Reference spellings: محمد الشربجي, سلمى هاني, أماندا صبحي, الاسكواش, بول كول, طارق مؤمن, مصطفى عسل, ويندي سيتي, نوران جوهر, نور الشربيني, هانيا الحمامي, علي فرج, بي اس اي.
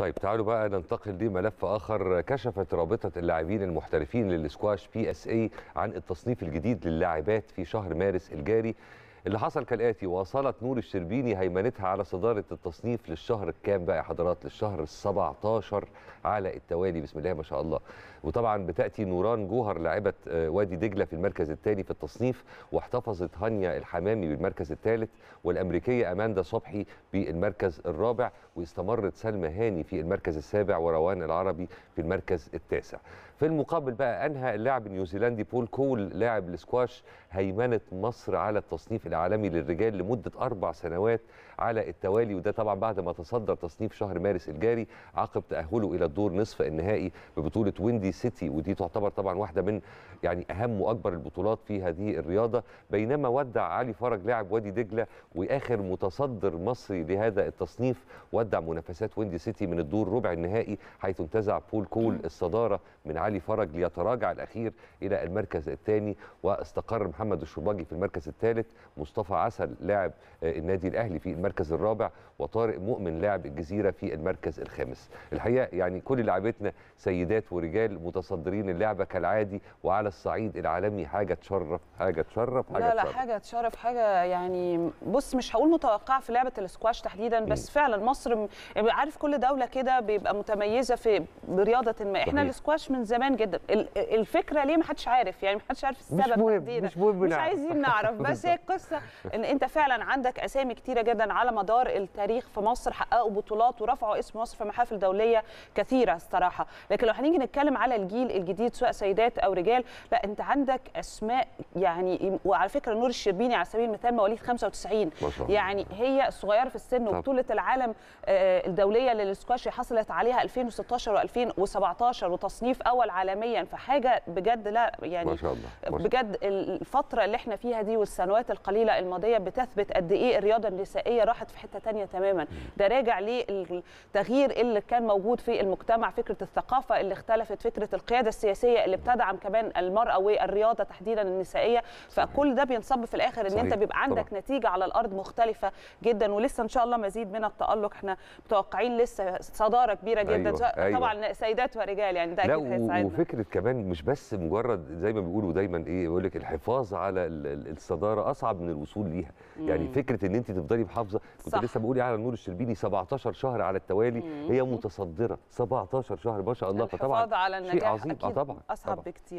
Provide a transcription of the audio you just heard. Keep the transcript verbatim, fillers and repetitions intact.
طيب تعالوا بقى ننتقل لملف آخر. كشفت رابطة اللاعبين المحترفين للاسكواش بي اس اي عن التصنيف الجديد للاعبات في شهر مارس الجاري. اللي حصل كالآتي: واصلت نور الشربيني هيمنتها على صدارة التصنيف للشهر الكام بقى يا حضرات؟ للشهر السابع عشر على التوالي، بسم الله ما شاء الله. وطبعا بتأتي نوران جوهر لاعبة وادي دجلة في المركز الثاني في التصنيف، واحتفظت هانيا الحمامي بالمركز الثالث، والأمريكية أماندا صبحي بالمركز الرابع، واستمرت سلمى هاني في المركز السابع، وروان العربي في المركز التاسع. في المقابل بقى أنهى اللاعب النيوزيلندي بول كول لاعب الاسكواش هيمنة مصر على التصنيف العالمي للرجال لمدة أربع سنوات على التوالي، وده طبعا بعد ما تصدر تصنيف شهر مارس الجاري عقب تأهله إلى الدور نصف النهائي ببطولة ويندي سيتي، ودي تعتبر طبعا واحدة من يعني أهم وأكبر البطولات في هذه الرياضة. بينما ودع علي فرج لاعب وادي دجلة وآخر متصدر مصري لهذا التصنيف، ودع منافسات ويندي سيتي من الدور ربع النهائي، حيث انتزع بول كول الصدارة من علي فرج ليتراجع الأخير إلى المركز الثاني، واستقر محمد الشربجي في المركز الثالث، مصطفى عسل لاعب النادي الأهلي في المركز الرابع، وطارق مؤمن لاعب الجزيرة في المركز الخامس. الحقيقة يعني كل لعبتنا سيدات ورجال متصدرين اللعبة كالعادي، وعلى الصعيد العالمي حاجة تشرف حاجة تشرف حاجة لا لا تشرف. حاجة تشرف حاجة، يعني بص مش هقول متوقعة في لعبة الاسكواش تحديدا، بس فعلا مصر عارف كل دولة كده بيبقى متميزة في رياضة ما. احنا الاسكواش من زمان جدا، الفكرة ليه ما حدش عارف، يعني ما حدش عارف السبب، مش مهم مش, مهم مش عايزين نعرف بس هي القصة ان انت فعلا عندك اسامي كتيرة جدا على مدار التاريخ في مصر حققوا بطولات ورفعوا اسم مصر في محافل دولية كثيرة الصراحة. لكن لو هنيجي نتكلم على الجيل الجديد سواء سيدات او رجال، لا انت عندك اسماء يعني. وعلى فكرة نور الشربيني على سبيل المثال مواليد خمسة وتسعين، يعني هي صغيرة في السن، وبطولة العالم الدولية للاسكواش حصلت عليها ألفين وستاشر وألفين وسبعتاشر وتصنيف اول عالميا، فحاجة بجد لا يعني ما شاء الله. ما شاء. بجد الفترة اللي احنا فيها دي والسنوات القليلة الماضية بتثبت قد ايه الرياضة النسائية راحت في حتة تانية تماما. ده راجع للتغيير اللي كان موجود في المجتمع، فكرة الثقافة اللي اختلفت، فكرة القيادة السياسية اللي بتدعم كمان المرأة والرياضة تحديدا النسائية، فكل ده بينصب في الاخر ان صحيح. انت بيبقى عندك طبعا. نتيجة على الارض مختلفة جدا، ولسه ان شاء الله مزيد من التألق. احنا متوقعين لسه صدارة كبيرة جدا. أيوة. أيوة. طبعا سيدات ورجال يعني ده اكيد هيساعدنا. وفكرة كمان مش بس مجرد زي ما بيقولوا دايما ايه يقول لك الحفاظ على الصدارة اصعب من الوصول ليها، يعني فكره ان انت تفضلي محافظه. كنت لسه بقول على نور الشربيني سبعتاشر شهر على التوالي مم. هي متصدره سبعتاشر شهر ما شاء الله، فطبعا الحفاظ على النجاح شيء عظيم. أكيد آه طبعا اصعب طبعا. بكتير.